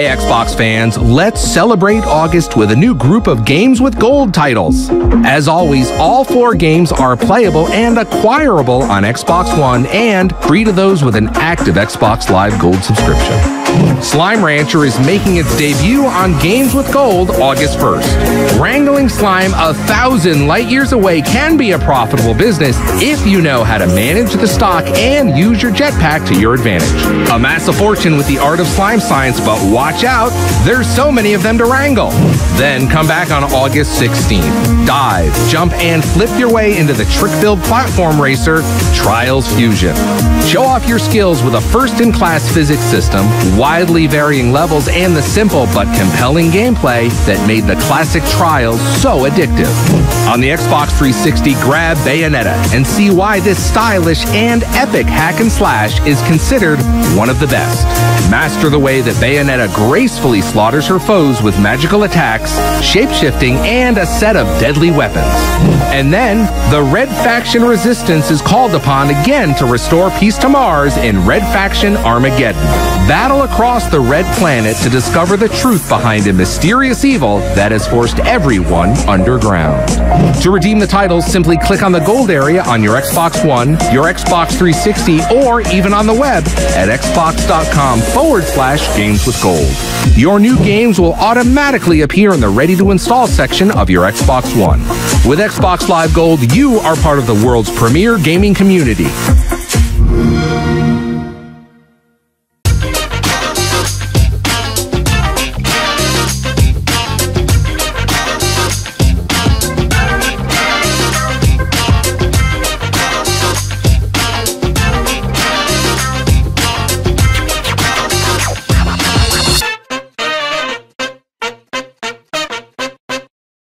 Hey Xbox fans, let's celebrate August with a new group of Games with Gold titles. As always, all four games are playable and acquirable on Xbox One and free to those with an active Xbox Live Gold subscription. Slime Rancher is making its debut on Games with Gold August 1st. Wrangling slime 1,000 light years away can be a profitable business if you know how to manage the stock and use your jetpack to your advantage. Amass a fortune with the art of slime science, but watch out, there's so many of them to wrangle. Then come back on August 16th. Dive, jump, and flip your way into the trick-filled platform racer, Trials Fusion. Show off your skills with a first-in-class physics system, widely varying levels, and the simple but compelling gameplay that made the classic Trials so addictive. On the Xbox 360, grab Bayonetta and see why this stylish and epic hack and slash is considered one of the best. Master the way that Bayonetta gracefully slaughters her foes with magical attacks, shape-shifting, and a set of deadly weapons. And then, the Red Faction resistance is called upon again to restore peace to Mars in Red Faction: Armageddon. Battle across the Red Planet to discover the truth behind a mysterious evil that has forced everyone underground. To redeem the titles, simply click on the gold area on your Xbox One, your Xbox 360, or even on the web at xbox.com/Games with Gold. Your new games will automatically appear in the ready to install section of your Xbox One. With Xbox Live Gold, you are part of the world's premier gaming community.